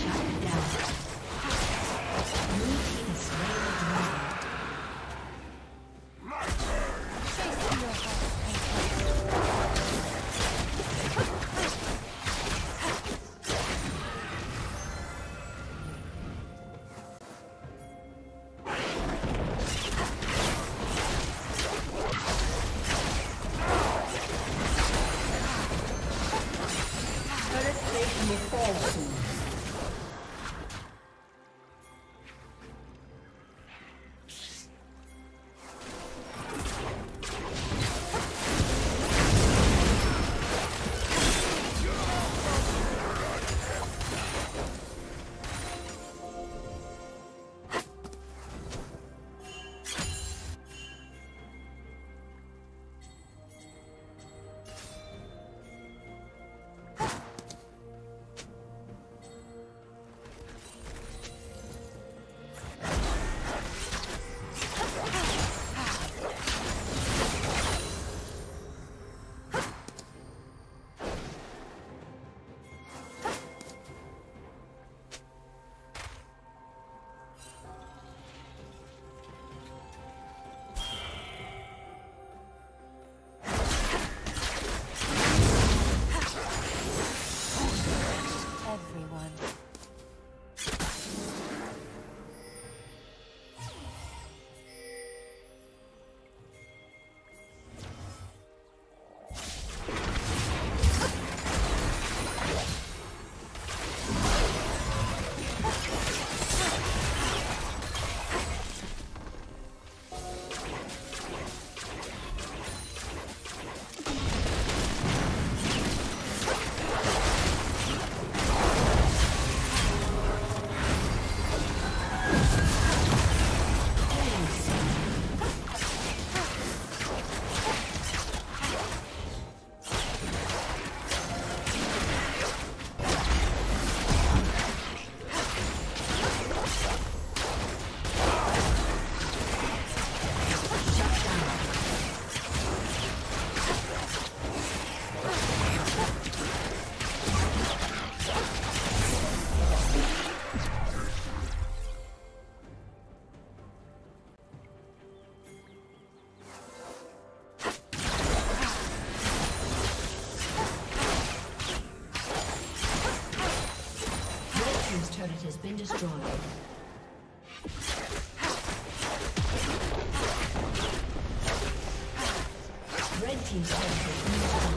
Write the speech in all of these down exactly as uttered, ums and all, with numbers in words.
Shut Satan will fall soon. Been destroyed. Red team's turret has been destroyed.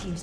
team's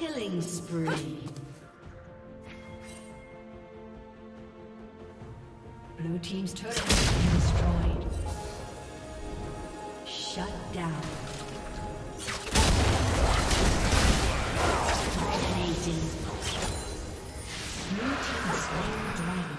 Killing spree. Blue team's turret has been destroyed. Shut down. Dominating. Blue team slain dragon.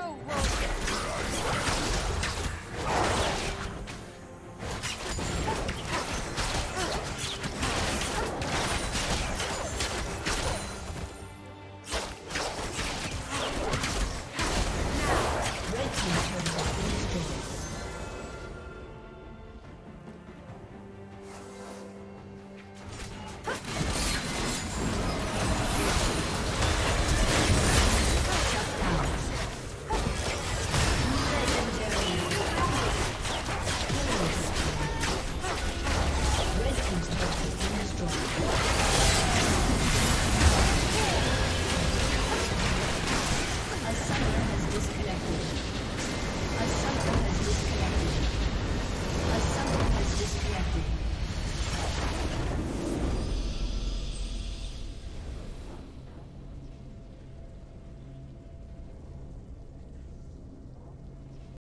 Go, roll.